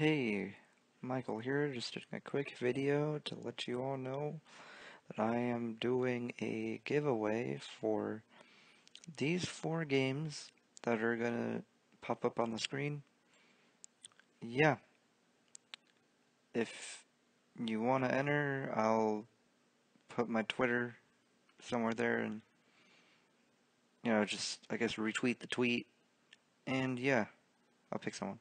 Hey, Michael here, just doing a quick video to let you all know that I am doing a giveaway for these 4 games that are gonna pop up on the screen. Yeah. If you wanna enter, I'll put my Twitter somewhere there and, you know, just, I guess, retweet the tweet, and yeah, I'll pick someone.